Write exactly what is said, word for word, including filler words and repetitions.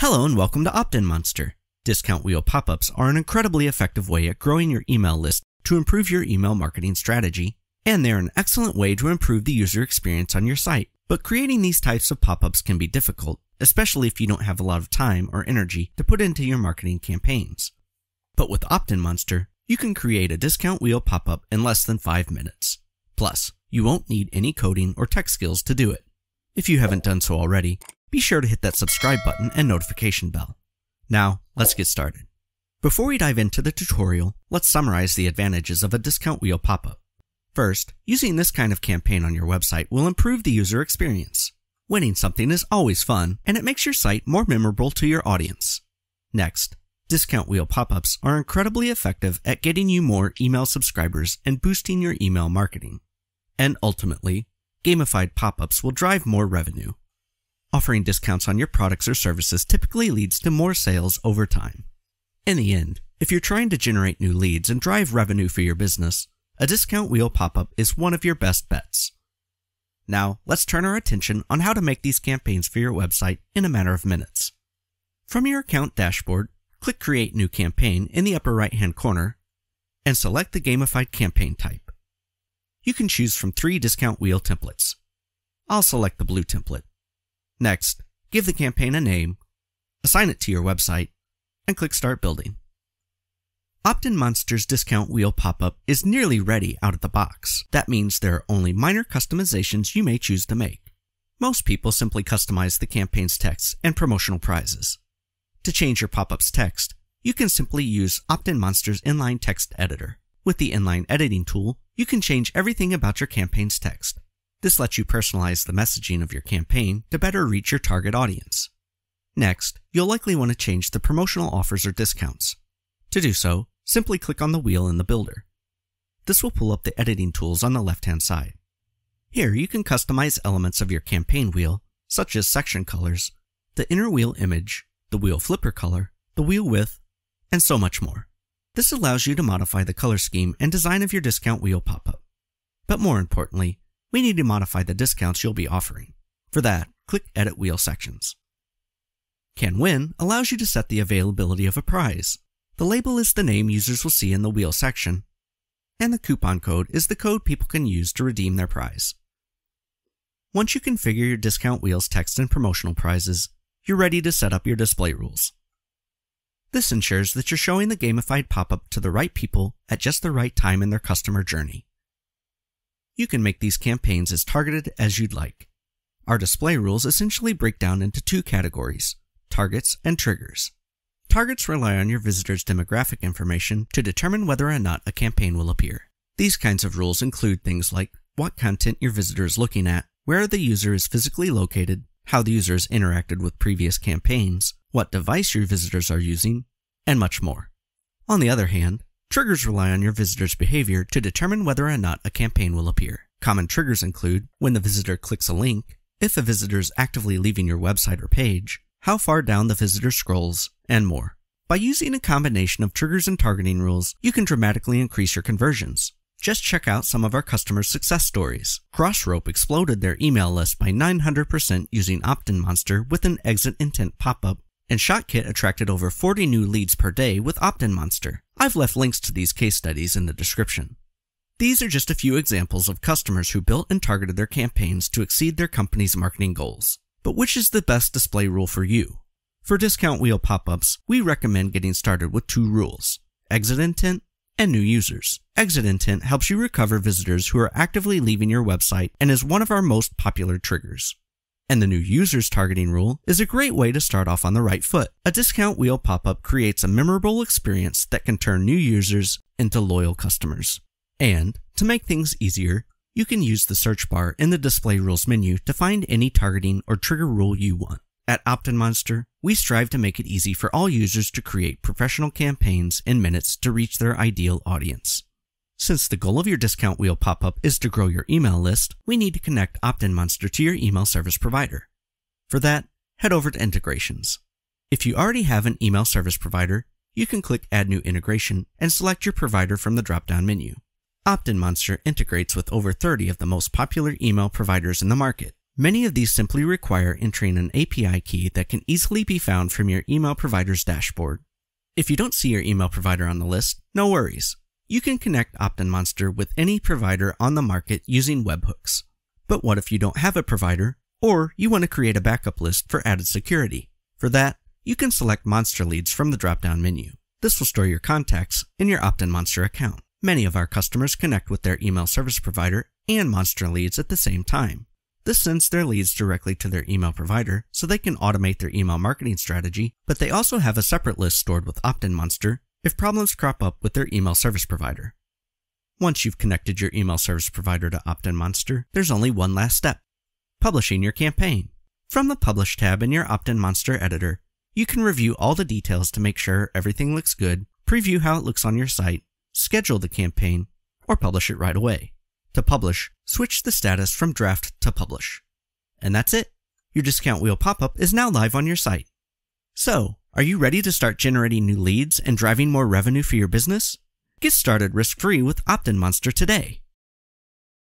Hello and welcome to OptinMonster. Discount wheel pop-ups are an incredibly effective way at growing your email list to improve your email marketing strategy, and they're an excellent way to improve the user experience on your site. But creating these types of pop-ups can be difficult, especially if you don't have a lot of time or energy to put into your marketing campaigns. But with OptinMonster, you can create a discount wheel pop-up in less than five minutes. Plus, you won't need any coding or tech skills to do it. If you haven't done so already, be sure to hit that subscribe button and notification bell. Now, let's get started. Before we dive into the tutorial, let's summarize the advantages of a discount wheel pop-up. First, using this kind of campaign on your website will improve the user experience. Winning something is always fun, and it makes your site more memorable to your audience. Next, discount wheel pop-ups are incredibly effective at getting you more email subscribers and boosting your email marketing. And ultimately, gamified pop-ups will drive more revenue. Offering discounts on your products or services typically leads to more sales over time. In the end, if you're trying to generate new leads and drive revenue for your business, a discount wheel pop-up is one of your best bets. Now, let's turn our attention on how to make these campaigns for your website in a matter of minutes. From your account dashboard, click Create New Campaign in the upper right-hand corner and select the gamified campaign type. You can choose from three discount wheel templates. I'll select the blue template. Next, give the campaign a name, assign it to your website, and click Start Building. OptinMonster's discount wheel pop-up is nearly ready out of the box. That means there are only minor customizations you may choose to make. Most people simply customize the campaign's text and promotional prizes. To change your pop-up's text, you can simply use OptinMonster's inline text editor. With the inline editing tool, you can change everything about your campaign's text. This lets you personalize the messaging of your campaign to better reach your target audience. Next, you'll likely want to change the promotional offers or discounts. To do so, simply click on the wheel in the builder. This will pull up the editing tools on the left-hand side. Here, you can customize elements of your campaign wheel, such as section colors, the inner wheel image, the wheel flipper color, the wheel width, and so much more. This allows you to modify the color scheme and design of your discount wheel pop-up. But more importantly, we need to modify the discounts you'll be offering. For that, click Edit Wheel Sections. Can Win allows you to set the availability of a prize. The label is the name users will see in the wheel section, and the coupon code is the code people can use to redeem their prize. Once you configure your discount wheel's text and promotional prizes, you're ready to set up your display rules. This ensures that you're showing the gamified pop-up to the right people at just the right time in their customer journey. You can make these campaigns as targeted as you'd like. Our display rules essentially break down into two categories, targets and triggers. Targets rely on your visitors' demographic information to determine whether or not a campaign will appear. These kinds of rules include things like what content your visitor is looking at, where the user is physically located, how the user has interacted with previous campaigns, what device your visitors are using, and much more. On the other hand, triggers rely on your visitor's behavior to determine whether or not a campaign will appear. Common triggers include when the visitor clicks a link, if a visitor is actively leaving your website or page, how far down the visitor scrolls, and more. By using a combination of triggers and targeting rules, you can dramatically increase your conversions. Just check out some of our customer success stories. Crossrope exploded their email list by nine hundred percent using OptinMonster with an exit intent pop-up, and Shotkit attracted over forty new leads per day with OptinMonster. I've left links to these case studies in the description. These are just a few examples of customers who built and targeted their campaigns to exceed their company's marketing goals. But which is the best display rule for you? For discount wheel pop-ups, we recommend getting started with two rules, exit intent and new users. Exit intent helps you recover visitors who are actively leaving your website and is one of our most popular triggers. And the new users targeting rule is a great way to start off on the right foot. A discount wheel pop-up creates a memorable experience that can turn new users into loyal customers. And to make things easier, you can use the search bar in the display rules menu to find any targeting or trigger rule you want. At OptinMonster, we strive to make it easy for all users to create professional campaigns in minutes to reach their ideal audience. Since the goal of your discount wheel pop-up is to grow your email list, we need to connect OptinMonster to your email service provider. For that, head over to Integrations. If you already have an email service provider, you can click Add New Integration and select your provider from the drop-down menu. OptinMonster integrates with over thirty of the most popular email providers in the market. Many of these simply require entering an A P I key that can easily be found from your email provider's dashboard. If you don't see your email provider on the list, no worries. You can connect OptinMonster with any provider on the market using webhooks. But what if you don't have a provider, or you want to create a backup list for added security? For that, you can select Monster Leads from the drop-down menu. This will store your contacts in your OptinMonster account. Many of our customers connect with their email service provider and Monster Leads at the same time. This sends their leads directly to their email provider so they can automate their email marketing strategy, but they also have a separate list stored with OptinMonster if problems crop up with their email service provider. Once you've connected your email service provider to OptinMonster, there's only one last step: publishing your campaign. From the Publish tab in your OptinMonster editor, you can review all the details to make sure everything looks good, preview how it looks on your site, schedule the campaign, or publish it right away. To publish, switch the status from draft to publish. And that's it. Your discount wheel pop-up is now live on your site. So, are you ready to start generating new leads and driving more revenue for your business? Get started risk-free with OptinMonster today.